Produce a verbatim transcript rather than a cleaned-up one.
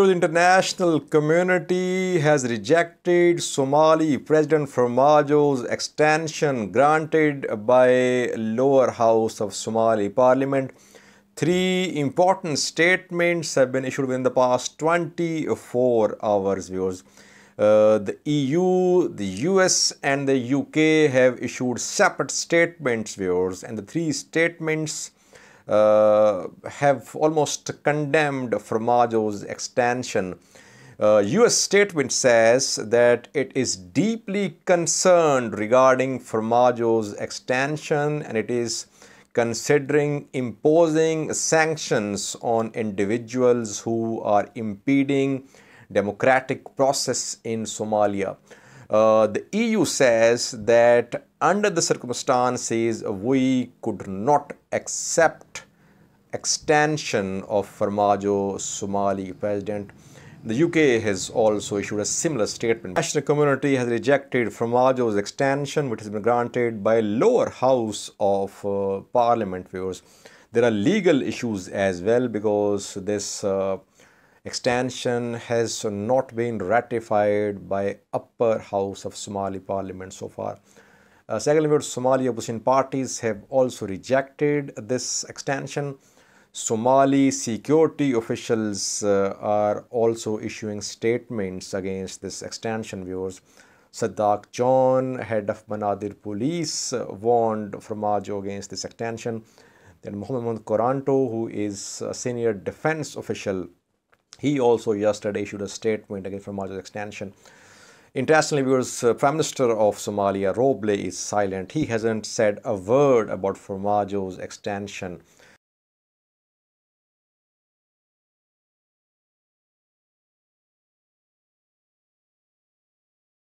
Reviews international community has rejected Somali President Farmajo's extension granted by lower house of Somali parliament. Three important statements have been issued within the past twenty-four hours, viewers. Uh, the E U, the U S and the U K have issued separate statements, viewers, and the three statements Uh, have almost condemned Farmajo's extension. Uh, U S statement says that it is deeply concerned regarding Farmajo's extension and it is considering imposing sanctions on individuals who are impeding democratic process in Somalia. Uh, the E U says that under the circumstances, we could not accept extension of Farmajo, Somali president. The U K has also issued a similar statement. The international community has rejected Farmajo's extension, which has been granted by lower house of uh, parliament, viewers. There are legal issues as well because this uh, extension has not been ratified by upper house of Somali parliament so far. Uh, secondly, Somali opposition parties have also rejected this extension. Somali security officials uh, are also issuing statements against this extension, viewers. Sadak John, head of Manadir police, uh, warned Farmajo against this extension. Then Mohammed Koranto, who is a senior defense official, he also yesterday issued a statement against Farmajo's extension. Internationally, viewers, uh, Prime Minister of Somalia, Roble, is silent. He hasn't said a word about Farmajo's extension.